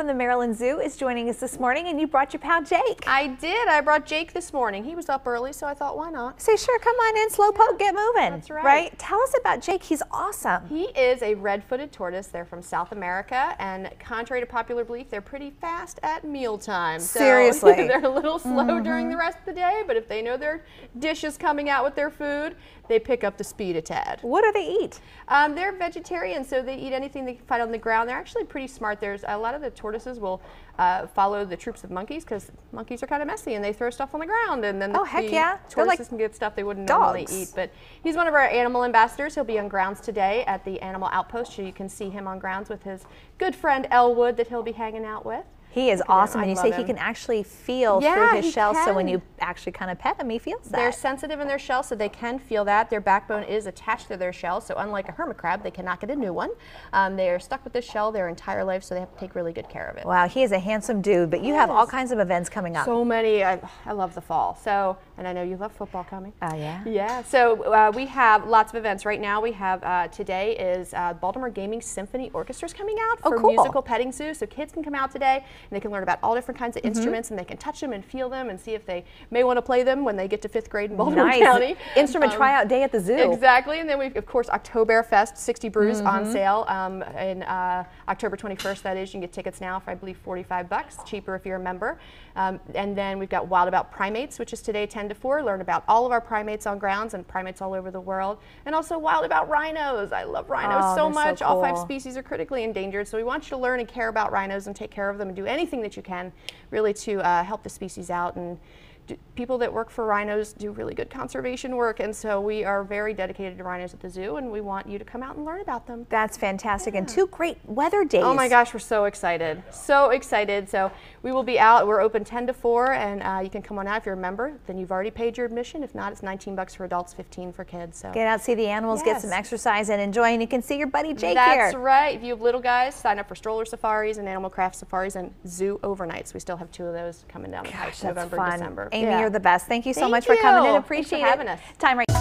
from the Maryland Zoo is joining us this morning, and you brought your pal Jake. I did. I brought Jake this morning. He was up early, so I thought, why not? So sure, come on in, slowpoke, get moving. That's right. Right? Tell us about Jake. He's awesome. He is a red-footed tortoise. They're from South America, and contrary to popular belief, they're pretty fast at mealtime. So seriously. They're a little slow during the rest of the day, but if they know their dish is coming out with their food, they pick up the speed a tad. What do they eat? They're vegetarian, so they eat anything they can find on the ground. They're actually pretty smart. There's a lot of the tortoises will follow the troops of monkeys because monkeys are kind of messy and they throw stuff on the ground, and then tortoises can get stuff they wouldn't normally eat. But he's one of our animal ambassadors. He'll be on grounds today at the animal outpost, so you can see him on grounds with his good friend Elwood that he'll be hanging out with. He is awesome, and you say he can actually feel through his shell, so when you actually kind of pet him, he feels that. They're sensitive in their shell, so they can feel that. Their backbone is attached to their shell, so unlike a hermit crab, they cannot get a new one. They are stuck with this shell their entire life, so they have to take really good care of it. Wow, he is a handsome dude, but you have all kinds of events coming up. So many. I love the fall, and I know you love football coming. Oh, yeah? Yeah, so we have lots of events. Right now we have, today is Baltimore Gaming Symphony Orchestra's coming out for Musical Petting Zoo, so kids can come out today. And they can learn about all different kinds of instruments, and they can touch them and feel them and see if they may want to play them when they get to 5th grade in Baltimore County. Instrument tryout day at the zoo. Exactly. And then we've, of course, Octoberfest, 60 brews on sale in October 21st, that is. You can get tickets now for, I believe, 45 bucks, cheaper if you're a member. And then we've got Wild About Primates, which is today 10 to 4. Learn about all of our primates on grounds and primates all over the world. And also Wild About Rhinos. I love rhinos so much. So cool. All 5 species are critically endangered, so we want you to learn and care about rhinos and take care of them and do anything that you can really to help the species out. And people that work for rhinos do really good conservation work, and so we are very dedicated to rhinos at the zoo, and we want you to come out and learn about them. That's fantastic, and 2 great weather days. Oh my gosh, we're so excited, so excited. So we will be out. We're open 10 to 4, and you can come on out. If you're a member, then you've already paid your admission. If not, it's 19 bucks for adults, 15 for kids. So get out, see the animals, get some exercise, and enjoy, and you can see your buddy Jake here. That's right. If you have little guys, sign up for stroller safaris and animal craft safaris and zoo overnights. We still have 2 of those coming down the pipe in November and December. Amy, you're the best. Thank you so much for coming in. Appreciate it. Thanks for having us.